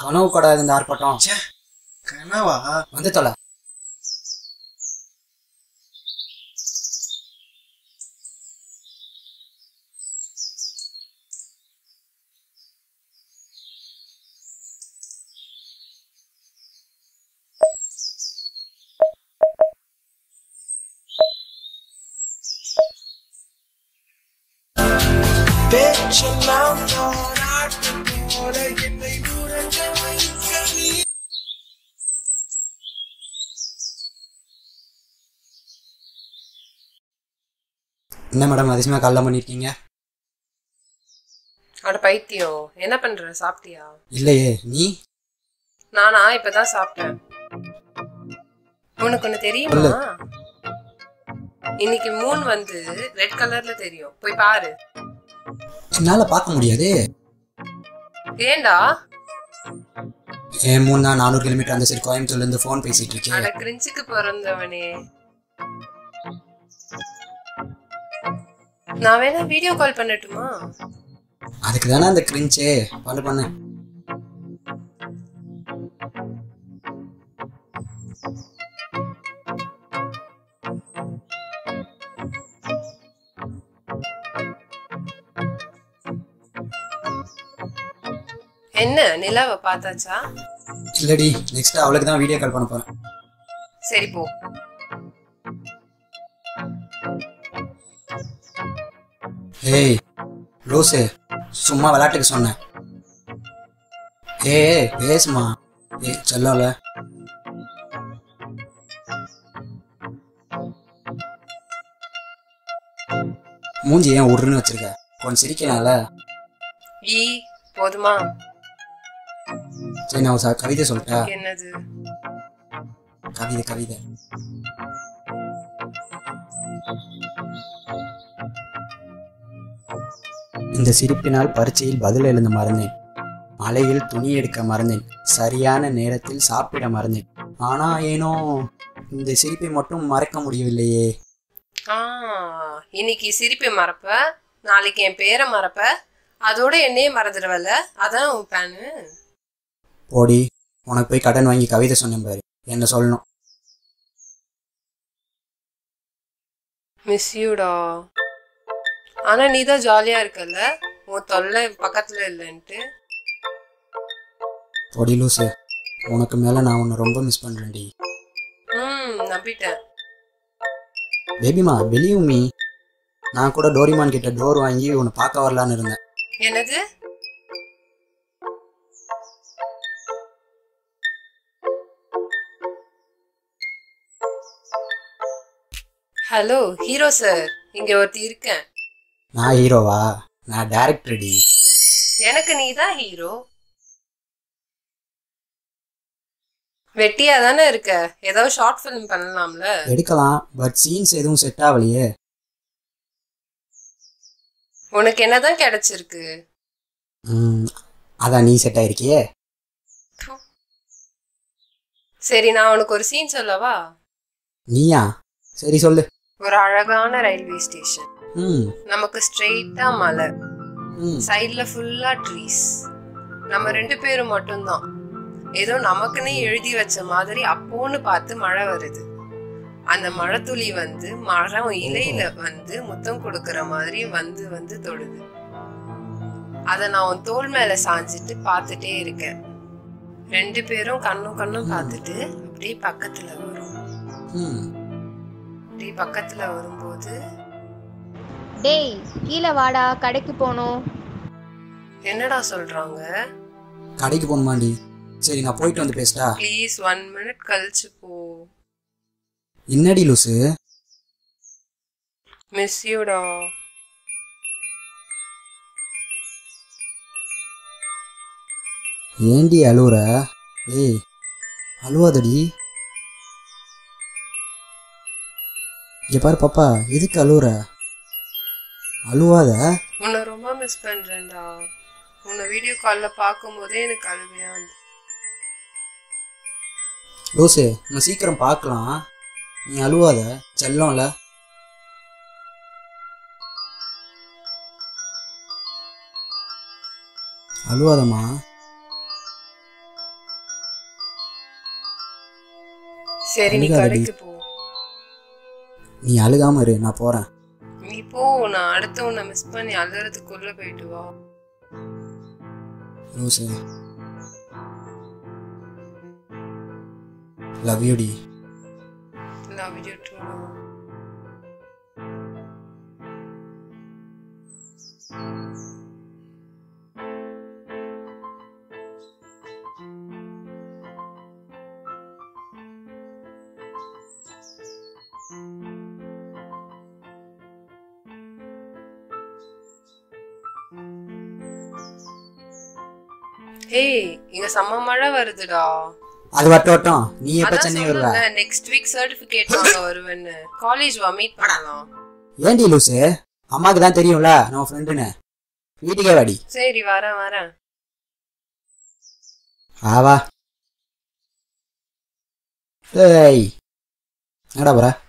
கனவு கடாது ஆர்ப்பாட்டம் கனவா வந்து தொலை என்ன மேடம் அதிசயமா கால்ல பண்ணிருக்கீங்க? அட பைத்தியம், என்ன பண்ற? சாப்பிட்டியா? இல்லையே. நீ? நானா இப்பதான் சாப்பிட்டேன். உனக்கு என்ன தெரியுமா? இன்னைக்கு மூன் வந்து ரெட் கலர்ல தெரியும். போய் பாரு. என்னால பார்க்க முடியாது. ஏண்டா? மூணா 400 கிலோமீட்டர் அந்த சைடு கோயம்புத்தூர்ல இருந்து ஃபோன் பேசிட்டு இருக்கேன். அட கிரிஞ்சுக்கு பிறந்தவனே. நான் வேணா வீடியோ கால் பண்ணட்டுமா? அதுக்கு தான அந்த கிரின்ச்சே பால் பண்ண. என்ன நிலாவை பார்த்தாச்சா? இல்லடி, நெக்ஸ்ட் அவளுக்கு தான் வீடியோ கால் பண்ண போறேன். சரி போ. ஏய் ரோசே, சும்மா விளையாட்டுக்கு சொன்னேன். ஏய் பேசுமா. ஏய் சொல்லல. மூஞ்சி ஏன் உருன்னு வச்சிருக்க? கொஞ்சம் சிரிக்கலாம்ல. ஈ போதுமா. சரி நான் கவிதை சொல்லிட்டா. என்னது கவிதை? கவிதை இந்த சிரிப்பினால் பரீட்சையில் பதில் எழுத மறந்தேன், மலையில் துணி எடுக்க மறந்தேன், சரியான நேரத்தில் சாப்பிட மறந்தேன். ஆனா ஏனோ இந்த சிரிப்பை மட்டும் மறக்க முடியவில்லையே. இன்னைக்கு சிரிப்பை மறப்ப, நாளைக்கு என் பேரை மறப்ப, அதோட என்னையே மறந்துடுவல. அதான் உன் பிளான் போடி. உனக்கு போய் கடன் வாங்கி கவிதை சொன்னேன் பாரு, என்ன சொல்லணும். மிஸ் யூடா. ஆனா நீ தான் ஜாலியா இருக்கல, உன் தொல்லை பக்கத்துல இல்லன்ட்டு. போடி லூசு, உனக்கு மேல நான் உன்னை ரொம்ப மிஸ் பண்றேன்டி. நம்பிட்டேன். பேபிமா பிலீவ் மீ, நான் கூட டோரிமான் கிட்ட டோர் வாங்கி உன்னை பார்க்க வரலான்னு இருந்தேன். என்னது? ஹலோ ஹீரோ சார், இங்க ஒருத்தி இருக்கேன். நான் ஹீரோவா? நான் டைரக்டர் டி. எனக்கு நீ தான் ஹீரோ. வெட்டியா தானே இருக்க, ஏதாவது ஷார்ட் ஃபிலிம் பண்ணலாம்ல. எடுக்கலாம், பட் சீன்ஸ் எதுவும் செட் ஆகலையே. உனக்கு என்னதான் கிடைச்சிருக்கு? அதான் நீ செட் ஆயிருக்கியே. சரி நான் உனக்கு ஒரு சீன் சொல்லவா? நீயா? சரி சொல்லு. ஒரு அழகான ரயில்வே ஸ்டேஷன். நமக்கு ஸ்ட்ரெயிட்டா மலை, சைடுல ஃபுல்லா ட்ரீஸ். நம்ம ரெண்டு பேரும் மட்டும்தான். ஏதோ நமக்குன்னு எழுதி வச்ச மாதிரி அப்போன்னு பார்த்து மழை வருது. அந்த மழை துளி வந்து மரம் இலையில வந்து முத்தம் கொடுக்கற மாதிரி வந்து வந்து தொடுது. அத நான் உன் தோல் மேல சாஞ்சிட்டு பார்த்துட்டே இருக்கேன். ரெண்டு பேரும் கண்ணும் கண்ணும் பார்த்துட்டு அப்படியே பக்கத்துல வரும். அப்படியே பக்கத்துல வரும்போது, டேய் கீழே வாடா, கடைக்கு போனோம். என்னடா சொல்றாங்க? கடைக்கு போணுமாண்டி? சரி நான் போயிட்டு வந்து பேசுடா. ப்ளீஸ் 1 மினிட் கழிச்சு போ. என்னடி லூசு? மிஸ் யூடா. ஏண்டி அழுற? ஏய் அழுவாதடி. இங்க பாரு பாப்பா, எதுக்கு அழுற? அழுவாத. உன்னை ரொம்ப மிஸ் பண்றேன்டா. உன்னை வீடியோ கால்ல பாக்கும்போதே எனக்கு அழுவே வந்து. லூசு நான் சீக்கிரம் பார்க்கலாம், நீ அழுவாத. செல்லம்ல அழுவாதம்மா. சரி நீ கடைக்கு போ. நீ அழுகாம இரு, நான் போறேன். நீ போ, நான் அடுத்து உன்னை மிஸ் பண்ணி அழுறதுக்குள்ள போயிட்டு வா. லூசு love you di, love you too. Hey, inga samma mala varududha. அது வட்டோட்டம். நீ எப்ப சென்னை வருவ? நெக்ஸ்ட் வீக் சர்டிபிகேட் வாங்க வருவேன். காலேஜ் வா, மீட் பண்ணலாம். ஏண்டி லூசு? அம்மாக்கு தான் தெரியும்ல நம்ம ஃப்ரெண்ட்னு. வீட்டுக்கே வாடி. சரி வரேன் வரேன். ஆ வா. டேய் என்னடா போற?